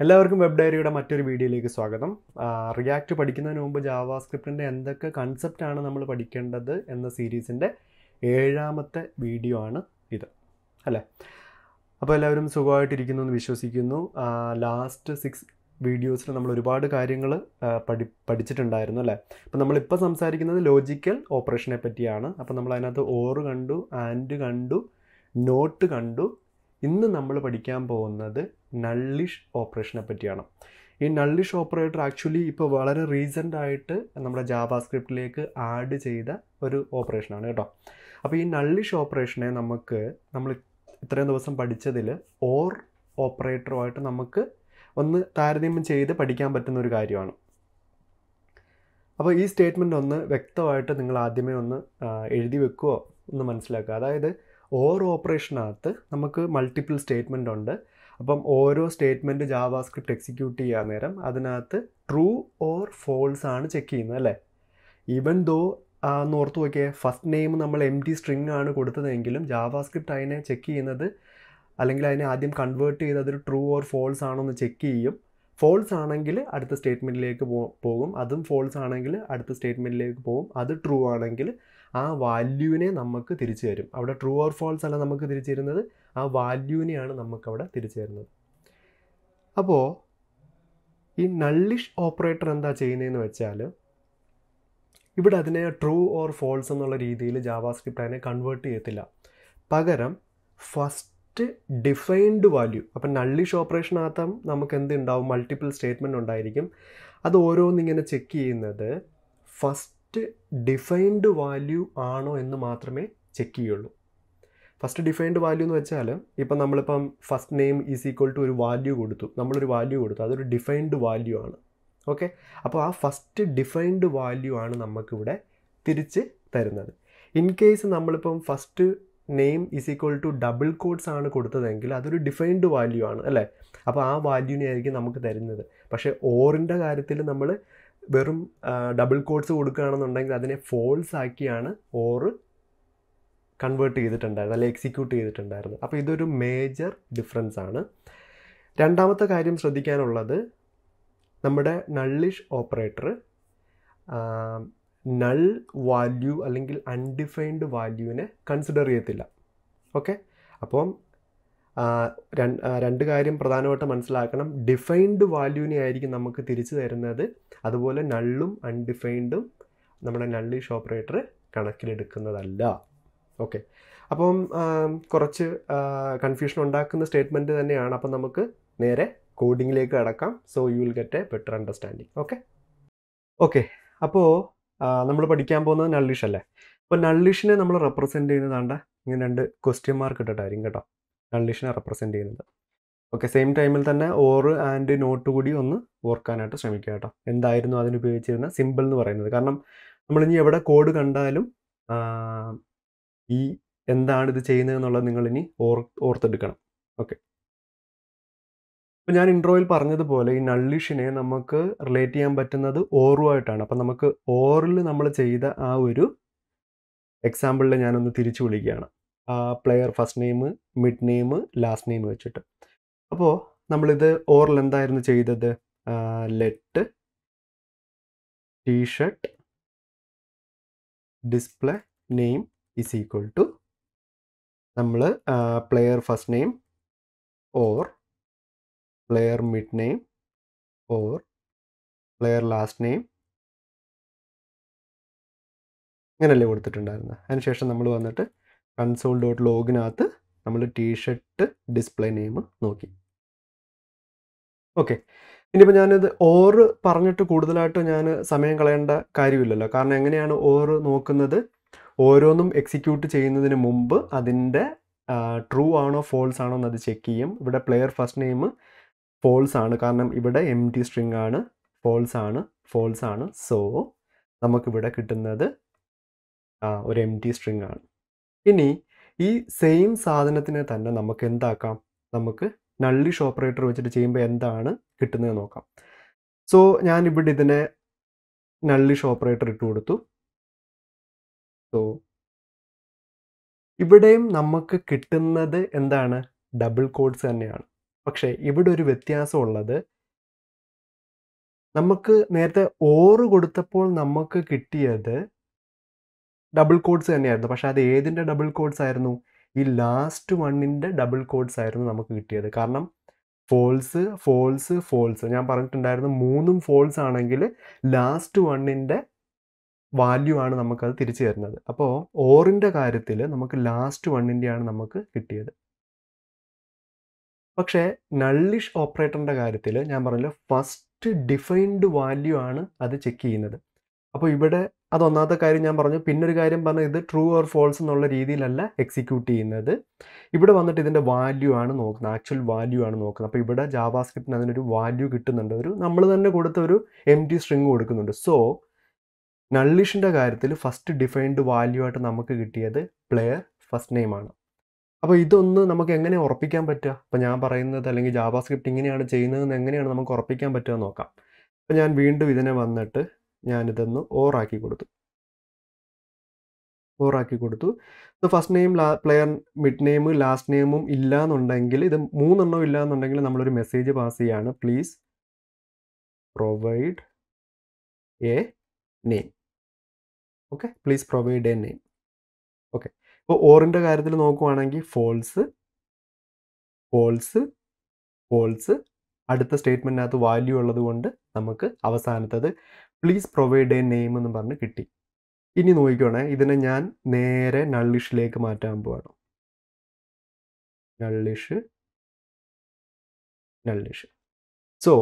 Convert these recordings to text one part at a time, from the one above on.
Hello, welcome to Web Diary. React to JavaScript and the concept in the series in the 7th video. Hello. Last 6 videos we logical operation. We nullish operation. This nullish operator actually is very recent JavaScript add operation. So, this nullish operation we or operator so, this statement or operation multiple statement on so, statement JavaScript execute that is true or false check. Even though first name empty string JavaScript check convert true or false check false the statement false the statement true that value is true or false that value is now, this nullish operator is true or false JavaScript convert first defined value. So, nullish operation is multiple statement that check first defined value आनो इन्दु check first defined value नो first name is equal to value गुड़तो defined value आना okay अपो first defined value आना in case first name is equal to double quotes आना कोड़ता defined value आना value or double quotes are false or convert or execute. So, this is a major difference. The nullish operator null value or undefined value consider. Okay? So, defined value അതുപോലെ നള്ളും അൺഡിഫൈൻഡും നമ്മുടെ nullish operator കണക്കിലെടുക്കുന്നതല്ല okay അപ്പം കുറച്ച് confusion ഉണ്ടാക്കുന്ന statement തന്നെയാണ് അപ്പോൾ നമുക്ക് നേരെ കോഡിംഗിലേക്ക് കടക്കാം so you will get a better understanding okay okay അപ്പോൾ നമ്മൾ പഠിക്കാൻ പോകുന്നത് നള്ളിഷ് അല്ലേ അപ്പോൾ നള്ളിഷിനെ നമ്മൾ റെപ്രസെന്റ് ചെയ്യുന്നതാണ് ഇങ്ങനെ രണ്ട് ക്വസ്റ്റ്യൻ മാർക്ക് ഇട്ടിട്ടായിരിക്കും കേട്ടോ നള്ളിഷിനെ റെപ്രസെന്റ് ചെയ്യുന്നത് okay, same time or and note kudi onnu orkanayitte shramikka ketta endayirunnu adinu ubhayichirunna symbol nu parayunnathu karanam nammal ini evada code kandalum ee endana idu cheyyunnu ennolla ningal ini orthedukkanam okay appo njan introil paranjathu pole ee nullish ne namakku relate cheyan pattunnathu or ayittana appo namakku or il nammal cheyda aa oru example la njan onnu tirichu vilikiyana player first name mid name last name vechittu so, we or let t-shirt display name is equal to player first name or player mid name or player last name. We will do console.log. T-shirt display name. Okay. Or parnate Kudalato Saman Kalanda Kairula Karnangan or Nokanade Oronum execute chain in Mumba Adinda true or false on the checkium with a player first name false on karnam ibada empty string on false on so Namakibada kitanother or empty string on any. This same സാധനത്തിനെ തന്നെ നമുക്ക് എന്താക്കാം നമുക്ക് നള്ളിഷ് operator വെച്ചിട്ട് ചെയ്യുമ്പോൾ എന്താണ് കിട്ടുന്നത് നോക്കാം so ഞാൻ ഇവിടെ ഇതിനെ നള്ളിഷ് ഓപ്പറേറ്റർ ഇട്ടു കൊടുത്തു സോ ഇവിടെയും നമുക്ക് കിട്ടുന്നത് എന്താണ് ഡബിൾ ക്വോട്ട്സ് തന്നെയാണ് പക്ഷേ ഇവിടെ ഒരു വ്യത്യാസമുള്ളത് നമുക്ക് നേരത്തെ ഓർ കൊടുത്തപ്പോൾ നമുക്ക് കിട്ടിയത് ഡബിൾ കോട്ട്സ് തന്നെയായിരുന്നു. പക്ഷേ അത് ഏതിൻ്റെ ഡബിൾ കോട്ട്സ് ആയിരുന്നു? ഈ ലാസ്റ്റ് വണ്ണിൻ്റെ ഡബിൾ കോട്ട്സ് ആയിരുന്നു നമുക്ക് കിട്ടിയത്. കാരണം ഫോൾസ് ഫോൾസ് ഫോൾസ് ഞാൻ പറഞ്ഞിട്ടുണ്ടായിരുന്നു. മൂന്നും ഫോൾസ് ആണെങ്കിൽ ലാസ്റ്റ് വണ്ണിൻ്റെ വാല്യൂ ആണ് നമുക്കത് തിരിച്ചു തരുന്നത്. അപ്പോൾ ഓറിൻ്റെ കാര്യത്തിൽ നമുക്ക് ലാസ്റ്റ് വണ്ണിൻ്റെയാണ് നമുക്ക് കിട്ടിയത്. പക്ഷേ നള്ളിഷ് ഓപ്പറേറ്ററിൻ്റെ കാര്യത്തിൽ ഞാൻ പറഞ്ഞില്ല, ഫസ്റ്റ് ഡിഫൈൻഡ് വാല്യൂ ആണ് അത് ചെക്ക് ചെയ്യുന്നത്. അപ്പോൾ ഇവിടെ അതൊന്നാമത്തെ കാര്യം ഞാൻ പറഞ്ഞു. പിന്നൊരു കാര്യം പറഞ്ഞു, ഇത് ട്രൂ ഓർ ഫോൾസ് എന്നുള്ള രീതിയിലല്ല എക്സിക്യൂട്ട് ചെയ്യുന്നത്. ഇവിടെ വന്നിട്ട് ഇതിൻ്റെ വാല്യൂ ആണ് നോക്കുന്നത്, ആക്ച്വൽ വാല്യൂ ആണ് നോക്കുന്നത്. അപ്പോൾ ഇവിടെ ജാവാസ്ക്രിപ്റ്റിന് അതിനൊരു വാല്യൂ കിട്ടുന്നുണ്ട്, ഒരു നമ്മൾ തന്നെ കൊടുത്ത ഒരു എംപ്റ്റി സ്ട്രിങ് കൊടുക്കുന്നുണ്ട്. സോ നള്ളിഷിൻ്റെ കാര്യത്തിൽ ഫസ്റ്റ് ഡിഫൈൻഡ് വാല്യൂ ആയിട്ട് നമുക്ക് കിട്ടിയത് പ്ലെയർ ഫസ്റ്റ് നെയിമാണ്. അപ്പോൾ ഇതൊന്ന് നമുക്ക് എങ്ങനെ ഉറപ്പിക്കാൻ പറ്റുക? അപ്പോൾ ഞാൻ പറയുന്നത് അല്ലെങ്കിൽ ജാവാസ്ക്രിപ്റ്റ് ഇങ്ങനെയാണ് ചെയ്യുന്നതെന്ന് എങ്ങനെയാണ് നമുക്ക് ഉറപ്പിക്കാൻ പറ്റുക നോക്കാം. അപ്പോൾ ഞാൻ വീണ്ടും ഇതിനെ വന്നിട്ട് ഞാനിതൊന്ന് ഓറാക്കി കൊടുത്തു so first name player mid name last നെയിമും ഇല്ല എന്നുണ്ടെങ്കിൽ, ഇത് മൂന്നെണ്ണം ഇല്ല എന്നുണ്ടെങ്കിൽ നമ്മളൊരു മെസ്സേജ് പാസ് ചെയ്യാണ്, please provide a name. Okay, please provide a name. Okay, ഇപ്പോൾ ഓറിൻ്റെ കാര്യത്തിൽ നോക്കുവാണെങ്കിൽ ഫോൾസ് ഫോൾസ് ഫോൾസ് അടുത്ത സ്റ്റേറ്റ്മെൻറ്റിനകത്ത് വാല്യൂ ഉള്ളത് കൊണ്ട് നമുക്ക് അവസാനത്തത് പ്ലീസ് പ്രൊവൈഡ് എ നെയിം എന്ന് പറഞ്ഞ് കിട്ടി. ഇനി നോക്കിക്കോണേ, ഇതിനെ ഞാൻ നേരെ നള്ളിഷിലേക്ക് മാറ്റാൻ പോവാണ്. നള്ളിഷ് സോ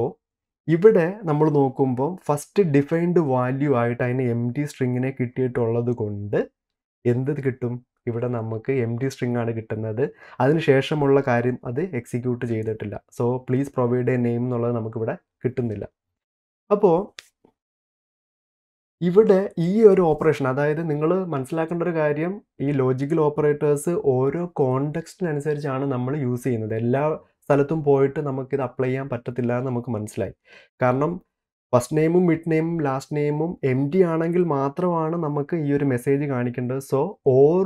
ഇവിടെ നമ്മൾ നോക്കുമ്പോൾ ഫസ്റ്റ് ഡിഫൈൻഡ് വാല്യൂ ആയിട്ട് അതിന് എം ടി സ്ട്രിങ്ങിനെ കിട്ടിയിട്ടുള്ളത് കൊണ്ട് എന്ത് കിട്ടും? ഇവിടെ നമുക്ക് എം ടി സ്ട്രിങ് ആണ് കിട്ടുന്നത്. അതിനുശേഷമുള്ള കാര്യം അത് എക്സിക്യൂട്ട് ചെയ്തിട്ടില്ല. So please provide a name എന്നുള്ളത് നമുക്കിവിടെ കിട്ടുന്നില്ല. അപ്പോൾ ഇവിടെ ഈ ഒരു ഓപ്പറേഷൻ, അതായത് നിങ്ങൾ മനസ്സിലാക്കേണ്ട ഒരു കാര്യം, ഈ ലോജിക്കൽ ഓപ്പറേറ്റേഴ്സ് ഓരോ കോണ്ടെക്സ്റ്റിനനുസരിച്ചാണ് നമ്മൾ യൂസ് ചെയ്യുന്നത്. എല്ലാ സ്ഥലത്തും പോയിട്ട് നമുക്കിത് അപ്ലൈ ചെയ്യാൻ പറ്റത്തില്ല എന്ന് നമുക്ക് മനസ്സിലായി. കാരണം ഫസ്റ്റ് നെയിമും മിഡ് നെയിമും ലാസ്റ്റ് നെയിമും എം ടി ആണെങ്കിൽ മാത്രമാണ് നമുക്ക് ഈ ഒരു മെസ്സേജ് കാണിക്കേണ്ടത്. സോ ഓർ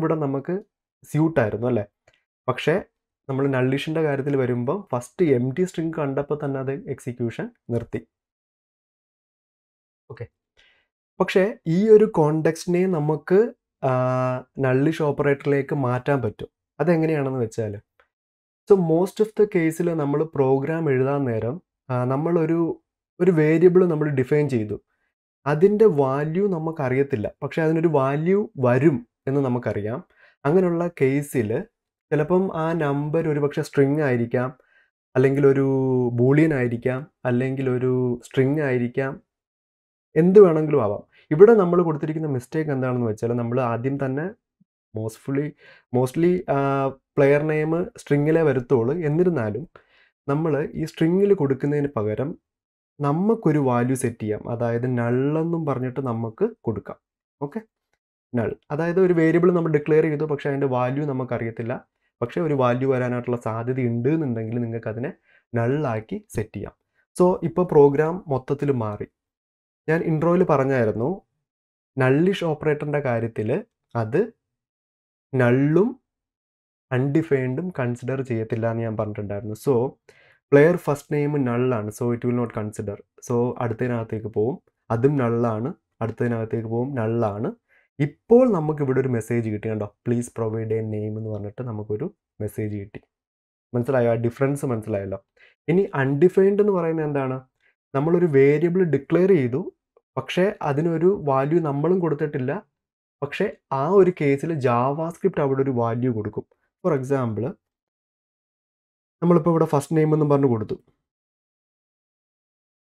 ഇവിടെ നമുക്ക് സ്യൂട്ടായിരുന്നു അല്ലേ. പക്ഷേ നമ്മൾ നള്ളിഷിൻ്റെ കാര്യത്തിൽ വരുമ്പോൾ ഫസ്റ്റ് എം ടി സ്ട്രിങ് കണ്ടപ്പോൾ തന്നെ അത് എക്സിക്യൂഷൻ നിർത്തി. ഓക്കെ, പക്ഷേ ഈ ഒരു കോണ്ടെക്സ്റ്റിനെ നമുക്ക് നള്ളിഷ് ഓപ്പറേറ്ററിലേക്ക് മാറ്റാൻ പറ്റും. അതെങ്ങനെയാണെന്ന് വെച്ചാൽ, സോ മോസ്റ്റ് ഓഫ് ദ കേസിൽ നമ്മൾ പ്രോഗ്രാം എഴുതാൻ നേരം നമ്മളൊരു വേരിയബിൾ നമ്മൾ ഡിഫൈൻ ചെയ്തു. അതിൻ്റെ വാല്യൂ നമുക്കറിയത്തില്ല, പക്ഷേ അതിനൊരു വാല്യൂ വരും എന്ന് നമുക്കറിയാം. അങ്ങനെയുള്ള കേസിൽ ചിലപ്പം ആ നമ്പർ ഒരു പക്ഷേ സ്ട്രിങ് ആയിരിക്കാം, അല്ലെങ്കിൽ ഒരു ബൂളിയൻ ആയിരിക്കാം, അല്ലെങ്കിൽ ഒരു സ്ട്രിങ് ആയിരിക്കാം, എന്ത് വേണമെങ്കിലും ആവാം. ഇവിടെ നമ്മൾ കൊടുത്തിരിക്കുന്ന മിസ്റ്റേക്ക് എന്താണെന്ന് വെച്ചാൽ, നമ്മൾ ആദ്യം തന്നെ മോസ്റ്റ്ലി പ്ലെയർ നെയിം സ്ട്രിങ്ങിലേ വരുത്തുള്ളൂ. എന്നിരുന്നാലും നമ്മൾ ഈ സ്ട്രിങ്ങിൽ കൊടുക്കുന്നതിന് പകരം നമുക്കൊരു വാല്യൂ സെറ്റ് ചെയ്യാം. അതായത് നള്ളെന്നും പറഞ്ഞിട്ട് നമുക്ക് കൊടുക്കാം. ഓക്കെ, നൾ അതായത് ഒരു വേരിയബിൾ നമ്മൾ ഡിക്ലെയർ ചെയ്തു, പക്ഷേ അതിൻ്റെ വാല്യൂ നമുക്കറിയത്തില്ല. പക്ഷേ ഒരു വാല്യൂ വരാനായിട്ടുള്ള സാധ്യത ഉണ്ട് എന്നുണ്ടെങ്കിൽ നിങ്ങൾക്ക് അതിനെ നള്ളാക്കി സെറ്റ് ചെയ്യാം. സോ ഇപ്പോൾ പ്രോഗ്രാം മൊത്തത്തിൽ മാറി. ഞാൻ ഇൻട്രോയിൽ പറഞ്ഞായിരുന്നു നള്ളിഷ് ഓപ്പറേറ്ററിൻ്റെ കാര്യത്തിൽ അത് നള്ളും അൺഡിഫൈൻഡും കൺസിഡർ ചെയ്യത്തില്ല എന്ന് ഞാൻ പറഞ്ഞിട്ടുണ്ടായിരുന്നു. സോ പ്ലെയർ ഫസ്റ്റ് നെയിം നള്ളാണ്, so it will not consider. So അടുത്തതിനകത്തേക്ക് പോവും, അതും നള്ളാണ്, അടുത്തതിനകത്തേക്ക് പോവും, നള്ളാണ്. ഇപ്പോൾ നമുക്കിവിടെ ഒരു മെസ്സേജ് കിട്ടി കണ്ടോ, പ്ലീസ് പ്രൊവൈഡ് എ നെയിം എന്ന് പറഞ്ഞിട്ട് നമുക്കൊരു മെസ്സേജ് കിട്ടി. മനസ്സിലായോ ആ ഡിഫറൻസ്? മനസ്സിലായല്ലോ. ഇനി അൺഡിഫൈൻഡ് എന്ന് പറയുന്നത് എന്താണ്? നമ്മളൊരു വേരിയബിൾ ഡിക്ലെയർ ചെയ്തു, പക്ഷേ അതിനൊരു വാല്യൂ നമ്മളും കൊടുത്തിട്ടില്ല. പക്ഷേ ആ ഒരു കേസിൽ ജാവാസ്ക്രിപ്റ്റ് അവിടെ ഒരു വാല്യൂ കൊടുക്കും. ഫോർ എക്സാമ്പിൾ, നമ്മളിപ്പോൾ ഇവിടെ ഫസ്റ്റ് നെയിം എന്നും പറഞ്ഞു കൊടുത്തു.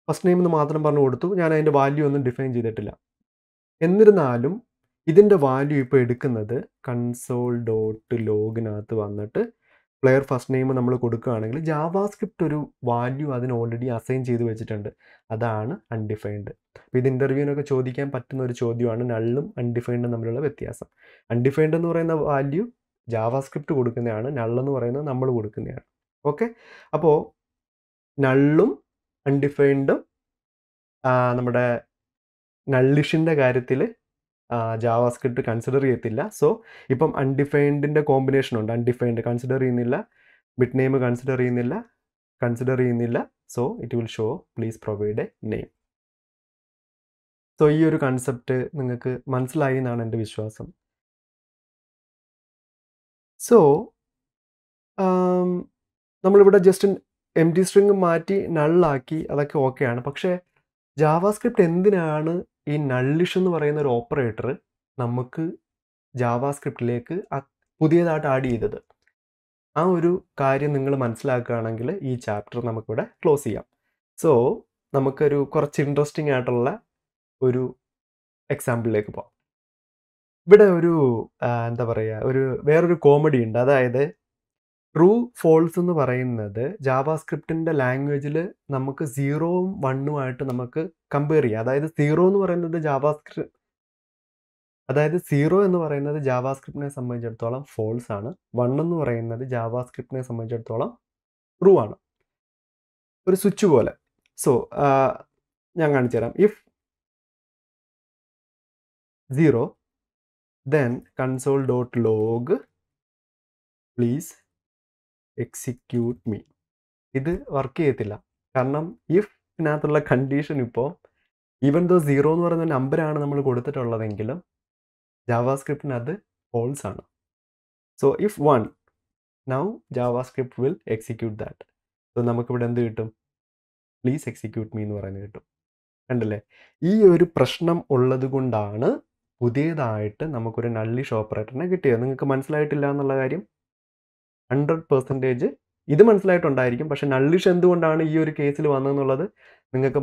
ഫസ്റ്റ് നെയിം എന്ന് മാത്രം പറഞ്ഞു കൊടുത്തു, ഞാൻ അതിൻ്റെ വാല്യൂ ഒന്നും ഡിഫൈൻ ചെയ്തിട്ടില്ല. എന്നിരുന്നാലും ഇതിൻ്റെ വാല്യൂ ഇപ്പോൾ എടുക്കുന്നത് കൺസോൾ ഡോട്ട് ലോഗിനകത്ത് വന്നിട്ട് പ്ലെയർ ഫസ്റ്റ് നെയിം നമ്മൾ കൊടുക്കുകയാണെങ്കിൽ ജാവാസ്ക്രിപ്റ്റ് ഒരു വാല്യൂ അതിന് ഓൾറെഡി അസൈൻ ചെയ്ത് വെച്ചിട്ടുണ്ട്. അതാണ് അൺഡിഫൈൻഡ്. അപ്പോൾ ഇത് ഇൻ്റർവ്യൂവിനൊക്കെ ചോദിക്കാൻ പറ്റുന്ന ഒരു ചോദ്യമാണ്, നള്ളും അൺഡിഫൈൻഡും തമ്മിലുള്ള വ്യത്യാസം. അൺഡിഫൈൻഡ് എന്ന് പറയുന്ന വാല്യൂ ജാവാസ്ക്രിപ്റ്റ് കൊടുക്കുന്നതാണ്, നള്ളെന്ന് പറയുന്നത് നമ്മൾ കൊടുക്കുന്നതാണ്. ഓക്കെ, അപ്പോൾ നള്ളും അൺഡിഫൈൻഡും നമ്മുടെ നള്ളിഷിൻ്റെ കാര്യത്തിൽ ജാവാസ്ക്രിപ്റ്റ് കൺസിഡർ ചെയ്യത്തില്ല. സോ ഇപ്പം അൺഡിഫൈൻഡിൻ്റെ കോമ്പിനേഷൻ ഉണ്ട്, അൺഡിഫൈൻഡ് കൺസിഡർ ചെയ്യുന്നില്ല, bit name consider ചെയ്യുന്നില്ല so it will show please provide a name. So ഈ ഒരു concept നിങ്ങൾക്ക് മനസ്സിലായി എന്നാണ് എൻ്റെ വിശ്വാസം. So നമ്മളിവിടെ just empty string മാറ്റി null ആക്കി അതൊക്കെ okay ആണ്. പക്ഷേ JavaScript എന്തിനാണ് ഈ nullish എന്ന് പറയുന്ന ഒരു operator നമുക്ക് JavaScriptലേക്ക് പുതിയതായിട്ട് ആഡ് ചെയ്തത്? ആ ഒരു കാര്യം നിങ്ങൾ മനസ്സിലാക്കുകയാണെങ്കിൽ ഈ ചാപ്റ്റർ നമുക്കിവിടെ ക്ലോസ് ചെയ്യാം. സോ നമുക്കൊരു കുറച്ച് ഇൻട്രസ്റ്റിംഗ് ആയിട്ടുള്ള ഒരു എക്സാമ്പിളിലേക്ക് പോകാം. ഇവിടെ ഒരു എന്താ പറയുക, ഒരു വേറൊരു കോമഡി ഉണ്ട്. അതായത് ട്രൂ ഫോൾസ് എന്ന് പറയുന്നത് ജാവാസ്ക്രിപ്റ്റിൻ്റെ ലാംഗ്വേജിൽ നമുക്ക് 0 ഉം 1 ഉം ആയിട്ട് നമുക്ക് കമ്പയർ ചെയ്യാം. അതായത് 0 എന്ന് പറയുന്നത് ജാവാസ്ക്രിപ്റ്റിനെ സംബന്ധിച്ചിടത്തോളം ഫോൾസ് ആണ്, 1 എന്ന് പറയുന്നത് ജാവാസ്ക്രിപ്റ്റിനെ സംബന്ധിച്ചിടത്തോളം ട്രൂ ആണ്. ഒരു സ്വിച്ച് പോലെ. സോ ഞാൻ കാണിച്ചു തരാം. If 0 then console.log please execute me. ഇത് വർക്ക് ചെയ്യത്തില്ല, കാരണം ഇഫിനകത്തുള്ള കണ്ടീഷൻ ഇപ്പോൾ ഈവൻ ദോ 0 എന്ന് പറയുന്ന നമ്പറാണ് നമ്മൾ കൊടുത്തിട്ടുള്ളതെങ്കിലും JavaScript അത് false ആണ്. So if 1, now JavaScript will execute that. So നമുക്കിവിടെ എന്ത് കിട്ടും? പ്ലീസ് എക്സിക്യൂട്ട് മീ എന്ന് പറയുന്നത് കിട്ടും. കണ്ടല്ലേ? ഈ ഒരു പ്രശ്നം ഉള്ളത് കൊണ്ടാണ് പുതിയതായിട്ട് നമുക്കൊരു നള്ളിഷ് ഓപ്പറേറ്ററിനെ കിട്ടിയത്. നിങ്ങൾക്ക് മനസ്സിലായിട്ടില്ല എന്നുള്ള കാര്യം 100% ഇത് മനസ്സിലായിട്ടുണ്ടായിരിക്കും. പക്ഷെ നള്ളിഷ് എന്തുകൊണ്ടാണ് ഈ ഒരു കേസിൽ വന്നതെന്നുള്ളത് നിങ്ങൾക്ക്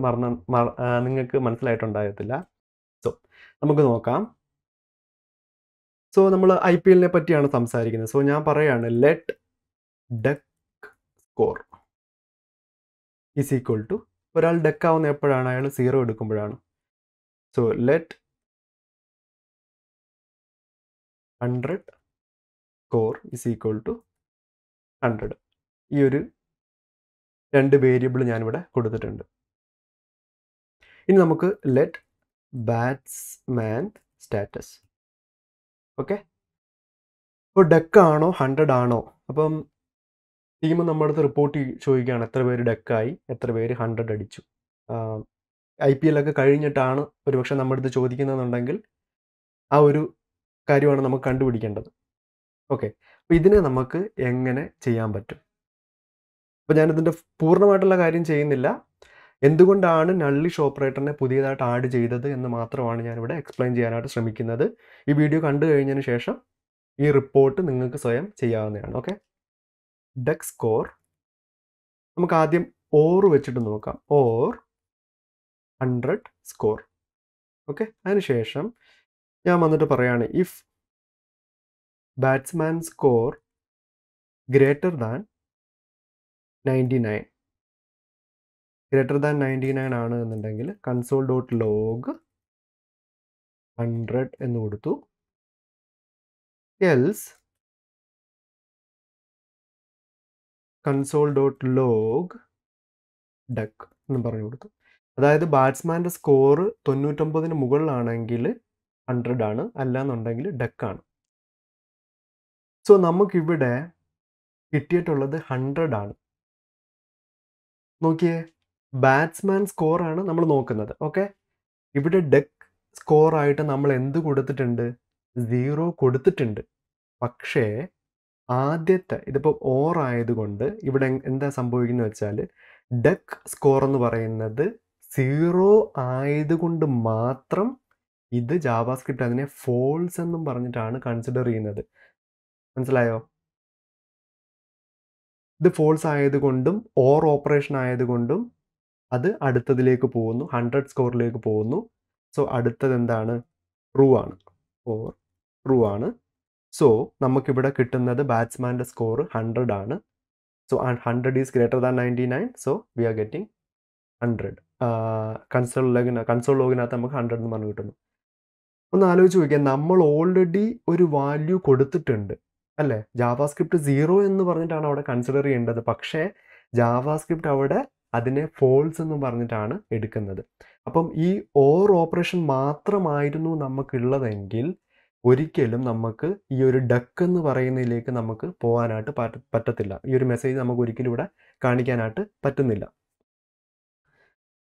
നിങ്ങൾക്ക് മനസ്സിലായിട്ടുണ്ടാകത്തില്ല. സോ നമുക്ക് നോക്കാം. സോ നമ്മൾ IPLനെ പറ്റിയാണ് സംസാരിക്കുന്നത്. സോ ഞാൻ പറയുകയാണ് let duck score is equal to, ഒരാൾ ഡക്കാവുന്ന എപ്പോഴാണ്? അയാൾ 0 എടുക്കുമ്പോഴാണ്. So let 100 score is equal to 100. ഈ ഒരു 2 വേരിയബിൾ ഞാനിവിടെ കൊടുത്തിട്ടുണ്ട്. ഇനി നമുക്ക് ലെറ്റ് ബാറ്റ്സ്മാൻ സ്റ്റാറ്റസ്. ഓക്കെ, ഇപ്പോൾ ഡക്കാണോ 100 ആണോ? അപ്പം ടീം നമ്മുടെ അടുത്ത് റിപ്പോർട്ട് ചോദിക്കുകയാണ് എത്ര പേര് ഡക്കായി, എത്ര പേര് 100 അടിച്ചു. IPLൊക്കെ കഴിഞ്ഞിട്ടാണ് ഒരുപക്ഷെ നമ്മുടെ അടുത്ത് ചോദിക്കുന്നതെന്നുണ്ടെങ്കിൽ ആ ഒരു കാര്യമാണ് നമുക്ക് കണ്ടുപിടിക്കേണ്ടത്. ഓക്കെ, അപ്പോൾ ഇതിനെ നമുക്ക് എങ്ങനെ ചെയ്യാൻ പറ്റും? അപ്പോൾ ഞാനിതിൻ്റെ പൂർണ്ണമായിട്ടുള്ള കാര്യം ചെയ്യുന്നില്ല. എന്തുകൊണ്ടാണ് നള്ളിഷ് ഓപ്പറേറ്ററിനെ പുതിയതായിട്ട് ആഡ് ചെയ്തത് എന്ന് മാത്രമാണ് ഞാനിവിടെ എക്സ്പ്ലെയിൻ ചെയ്യാനായിട്ട് ശ്രമിക്കുന്നത്. ഈ വീഡിയോ കണ്ടു കഴിഞ്ഞതിന് ശേഷം ഈ റിപ്പോർട്ട് നിങ്ങൾക്ക് സ്വയം ചെയ്യാവുന്നതാണ്. ഓക്കെ, ഡക്ക് സ്കോർ നമുക്ക് ആദ്യം ഓർ വെച്ചിട്ട് നോക്കാം. Or 100 score. ഓക്കെ, അതിനുശേഷം ഞാൻ വന്നിട്ട് പറയുകയാണ് if batsman score greater than 99 ആണ് എന്നുണ്ടെങ്കിൽ കൺസോൾ ഡോട്ട് ലോഗ് 100 എന്ന് കൊടുത്തു. Else console dot log duck എന്ന് പറഞ്ഞു കൊടുത്തു. അതായത് ബാറ്റ്സ്മാൻ്റെ സ്കോർ 99 മുകളിലാണെങ്കിൽ 100 ആണ്, അല്ലാന്നുണ്ടെങ്കിൽ ഡക്കാണ്. സോ നമുക്കിവിടെ കിട്ടിയിട്ടുള്ളത് 100 ആണ്. നോക്കിയേ, ബാറ്റ്സ്മാൻ സ്കോറാണ് നമ്മൾ നോക്കുന്നത്. ഓക്കെ, ഇവിടെ ഡക്ക് സ്കോറായിട്ട് നമ്മൾ എന്ത് കൊടുത്തിട്ടുണ്ട്? 0 കൊടുത്തിട്ടുണ്ട്. പക്ഷേ ആദ്യത്തെ ഇതിപ്പോൾ ഓർ ആയതുകൊണ്ട് ഇവിടെ എന്താ സംഭവിക്കുന്നത് വെച്ചാൽ ഡക്ക് സ്കോർ എന്ന് പറയുന്നത് 0 ആയതുകൊണ്ട് മാത്രം ഇത് ജാവാസ്ക്രിപ്റ്റ് അതിനെ ഫോൾസ് എന്നും പറഞ്ഞിട്ടാണ് കൺസിഡർ ചെയ്യുന്നത്. മനസ്സിലായോ? ഇത് ഫോൾസ് ആയതുകൊണ്ടും ഓർ ഓപ്പറേഷൻ ആയതുകൊണ്ടും അത് അടുത്തതിലേക്ക് പോകുന്നു, 100 സ്കോറിലേക്ക് പോകുന്നു. സോ അടുത്തത് എന്താണ്? ട്രൂ ആണ്. ഓർ ട്രൂ ആണ്. സോ നമുക്കിവിടെ കിട്ടുന്നത് ബാറ്റ്സ്മാൻ്റെ സ്കോർ 100 ആണ്. So 100 is greater than 99. So we are getting 100. Console ലോഗിനകത്ത് നമുക്ക് 100 എന്ന് പറഞ്ഞു കിട്ടുന്നു. ഒന്ന് ആലോചിച്ച് നോക്കിയാൽ നമ്മൾ ഓൾറെഡി ഒരു വാല്യൂ കൊടുത്തിട്ടുണ്ട് അല്ലേ? ജാവാസ്ക്രിപ്റ്റ് 0 എന്ന് പറഞ്ഞിട്ടാണ് അവിടെ കൺസിഡർ ചെയ്യേണ്ടത്. പക്ഷേ ജാവാസ്ക്രിപ്റ്റ് അവിടെ അതിനെ ഫോൾസ് എന്ന് പറഞ്ഞിട്ടാണ് എടുക്കുന്നത്. അപ്പം ഈ ഓർ ഓപ്പറേഷൻ മാത്രമായിരുന്നു നമുക്കുള്ളതെങ്കിൽ ഒരിക്കലും നമുക്ക് ഈ ഒരു ഡക്ക് എന്ന് പറയുന്നതിലേക്ക് നമുക്ക് പോകാനായിട്ട് പറ്റത്തില്ല. ഈ ഒരു മെസ്സേജ് നമുക്ക് ഒരിക്കലും ഇവിടെ കാണിക്കാനായിട്ട് പറ്റുന്നില്ല.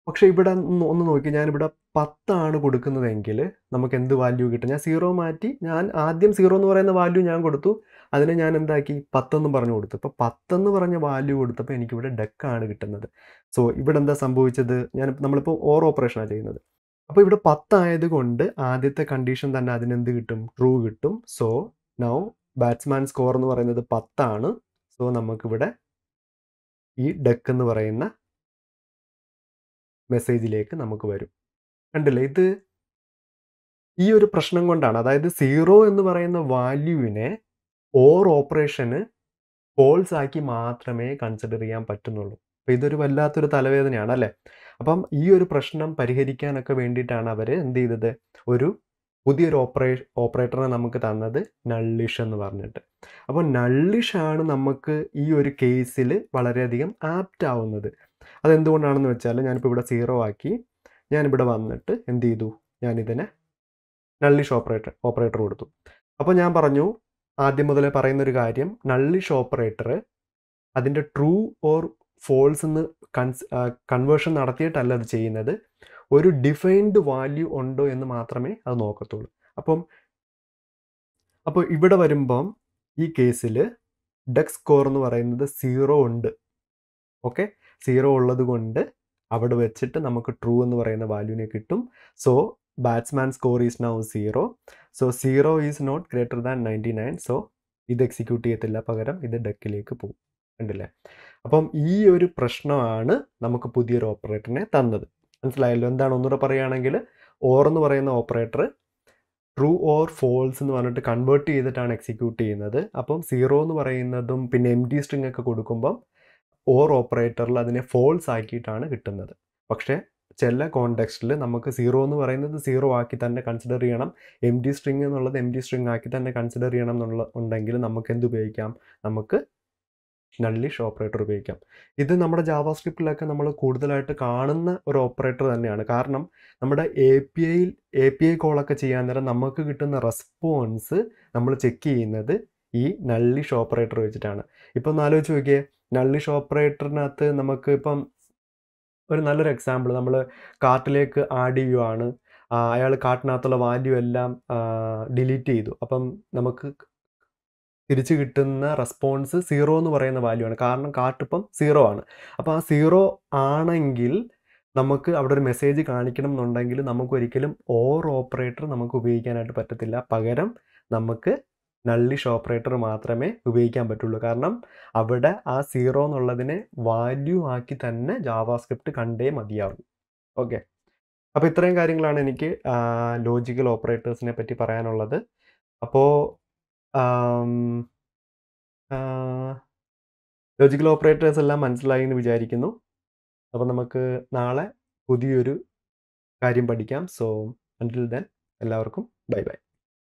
പക്ഷേ ഇവിടെ ഒന്ന് നോക്കി, ഞാനിവിടെ 10 ആണ് കൊടുക്കുന്നതെങ്കിൽ നമുക്ക് എന്ത് വാല്യൂ കിട്ടും? ഞാൻ 0 മാറ്റി, ഞാൻ ആദ്യം 0 എന്ന് പറയുന്ന വാല്യൂ ഞാൻ കൊടുത്തു, അതിനെ ഞാൻ എന്താക്കി 10 എന്ന് പറഞ്ഞു കൊടുത്തു. അപ്പോൾ 10 എന്ന് പറഞ്ഞ വാല്യൂ കൊടുത്തപ്പോൾ എനിക്കിവിടെ ഡക്കാണ് കിട്ടുന്നത്. സോ ഇവിടെ എന്താ സംഭവിച്ചത്? നമ്മളിപ്പോൾ ഓർ ഓപ്പറേഷനാണ് ചെയ്യുന്നത്. അപ്പോൾ ഇവിടെ 10 ആയതുകൊണ്ട് ആദ്യത്തെ കണ്ടീഷൻ തന്നെ അതിനെന്ത് കിട്ടും? ട്രൂ കിട്ടും. സോ നൗ ബാറ്റ്സ്മാൻ സ്കോർ എന്ന് പറയുന്നത് 10 ആണ്. സോ നമുക്കിവിടെ ഈ ഡക്ക് എന്ന് പറയുന്ന മെസ്സേജിലേക്ക് നമുക്ക് വരും. കണ്ടില്ലേ, ഇത് ഈ ഒരു പ്രശ്നം കൊണ്ടാണ്. അതായത് 0 എന്ന് പറയുന്ന വാല്യൂവിനെ ഓർ ഓപ്പറേഷന് ഫോൾസ് ആക്കി മാത്രമേ കൺസിഡർ ചെയ്യാൻ പറ്റുന്നുള്ളൂ. അപ്പോൾ ഇതൊരു വല്ലാത്തൊരു തലവേദനയാണ് അല്ലേ? അപ്പം ഈ ഒരു പ്രശ്നം പരിഹരിക്കാനൊക്കെ വേണ്ടിയിട്ടാണ് അവർ എന്ത് ചെയ്തത്, ഒരു പുതിയൊരു ഓപ്പറേറ്ററിനെ നമുക്ക് തന്നത് നള്ളിഷ് എന്ന് പറഞ്ഞിട്ട്. അപ്പോൾ നള്ളിഷാണ് നമുക്ക് ഈ ഒരു കേസിൽ വളരെയധികം ആപ്റ്റ് ആവുന്നത്. അതെന്തുകൊണ്ടാണെന്ന് വെച്ചാൽ, ഞാനിപ്പോൾ ഇവിടെ 0 ആക്കി, ഞാനിവിടെ വന്നിട്ട് എന്ത് ചെയ്തു, ഞാനിതിനെ നള്ളിഷ് ഓപ്പറേറ്റർ കൊടുത്തു. അപ്പോൾ ഞാൻ പറഞ്ഞു, ആദ്യം മുതലേ പറയുന്നൊരു കാര്യം, നള്ളിഷ് ഓപ്പറേറ്റർ അതിൻ്റെ ട്രൂ ഓർ ഫോൾസ് എന്ന് കൺവേർഷൻ നടത്തിയിട്ടല്ല അത് ചെയ്യുന്നത്. ഒരു ഡിഫൈൻഡ് വാല്യൂ ഉണ്ടോ എന്ന് മാത്രമേ അത് നോക്കത്തുള്ളൂ. അപ്പോൾ ഇവിടെ വരുമ്പം ഈ കേസിൽ ഡക്ക് സ്കോർ എന്ന് പറയുന്നത് 0 ഉണ്ട്. ഓക്കെ, 0 ഉള്ളത് കൊണ്ട് അവിടെ വെച്ചിട്ട് നമുക്ക് ട്രൂ എന്ന് പറയുന്ന വാല്യൂവിനെ കിട്ടും. So batsman score is now 0. So 0 is not greater than 99. So ഇത് എക്സിക്യൂട്ട് ചെയ്യത്തില്ല, പകരം ഇത് ഡക്കിലേക്ക് പോകും. ഉണ്ടല്ലേ? അപ്പം ഈ ഒരു പ്രശ്നമാണ് നമുക്ക് പുതിയൊരു ഓപ്പറേറ്ററിനെ തന്നത്. മനസ്സിലായല്ലോ? എന്താണ്, ഒന്നുകൂടെ പറയുകയാണെങ്കിൽ, ഓർ എന്ന് പറയുന്ന ഓപ്പറേറ്റർ ട്രൂ ഓർ ഫോൾസ് എന്ന് പറഞ്ഞിട്ട് കൺവേർട്ട് ചെയ്തിട്ടാണ് എക്സിക്യൂട്ട് ചെയ്യുന്നത്. അപ്പം 0 എന്ന് പറയുന്നതും പിന്നെ എംപ്റ്റി സ്ട്രിംഗ് ഒക്കെ കൊടുക്കുമ്പം ഓർ ഓപ്പറേറ്ററിൽ അതിനെ ഫോൾസ് ആക്കിയിട്ടാണ് കിട്ടുന്നത്. പക്ഷേ ചില കോണ്ടെക്സ്റ്റിൽ നമുക്ക് 0 എന്ന് പറയുന്നത് 0 ആക്കി തന്നെ കൺസിഡർ ചെയ്യണം, എംപ്റ്റി സ്ട്രിംഗ് എന്നുള്ളത് എംപ്റ്റി സ്ട്രിംഗ് ആക്കി തന്നെ കൺസിഡർ ചെയ്യണം എന്നുള്ള ഉണ്ടെങ്കിൽ നമുക്ക് എന്തുപയോഗിക്കാം, നമുക്ക് നള്ളിഷ് ഓപ്പറേറ്റർ ഉപയോഗിക്കാം. ഇത് നമ്മുടെ ജാവാസ്ക്രിപ്റ്റിലൊക്കെ നമ്മൾ കൂടുതലായിട്ട് കാണുന്ന ഒരു ഓപ്പറേറ്റർ തന്നെയാണ്. കാരണം നമ്മുടെ എ പി ഐ കോളൊക്കെ ചെയ്യാൻ നേരം നമുക്ക് കിട്ടുന്ന റെസ്പോൺസ് നമ്മൾ ചെക്ക് ചെയ്യുന്നത് ഈ നള്ളിഷ് ഓപ്പറേറ്റർ വെച്ചിട്ടാണ്. ഇപ്പം ഒന്ന് ആലോചിച്ച് നോക്കിയേ, നള്ളിഷ് ഓപ്പറേറ്ററിനകത്ത് നമുക്ക് ഇപ്പം ഒരു നല്ലൊരു എക്സാമ്പിൾ, നമ്മൾ കാർട്ടിലേക്ക് ആഡ് ചെയ്യുവാണ്, അയാൾ കാർട്ടിനകത്തുള്ള വാല്യൂ എല്ലാം ഡിലീറ്റ് ചെയ്തു. അപ്പം നമുക്ക് തിരിച്ച് കിട്ടുന്ന റെസ്പോൺസ് 0 എന്ന് പറയുന്ന വാല്യൂ ആണ്. കാരണം കാർട്ടിപ്പം 0 ആണ്. അപ്പോൾ ആ 0 ആണെങ്കിൽ നമുക്ക് അവിടെ ഒരു മെസ്സേജ് കാണിക്കണം എന്നുണ്ടെങ്കിൽ നമുക്കൊരിക്കലും ഓർ ഓപ്പറേറ്റർ നമുക്ക് ഉപയോഗിക്കാനായിട്ട് പറ്റത്തില്ല, പകരം നമുക്ക് നള്ളിഷ് ഓപ്പറേറ്റർ മാത്രമേ ഉപയോഗിക്കാൻ പറ്റുള്ളൂ. കാരണം അവിടെ ആ 0 എന്നുള്ളതിനെ വാല്യൂ ആക്കി തന്നെ ജാവാസ്ക്രിപ്റ്റ് കണ്ടേ മതിയാവും. ഓക്കെ, അപ്പോൾ ഇത്രയും കാര്യങ്ങളാണ് എനിക്ക് ലോജിക്കൽ ഓപ്പറേറ്റേഴ്സിനെ പറ്റി പറയാനുള്ളത്. അപ്പോൾ ലോജിക്കൽ ഓപ്പറേറ്റേഴ്സ് എല്ലാം മനസ്സിലായി എന്ന് വിചാരിക്കുന്നു. അപ്പോൾ നമുക്ക് നാളെ പുതിയൊരു കാര്യം പഠിക്കാം. സോ അണ്ടിൽ ദെൻ എല്ലാവർക്കും ബൈ ബൈ.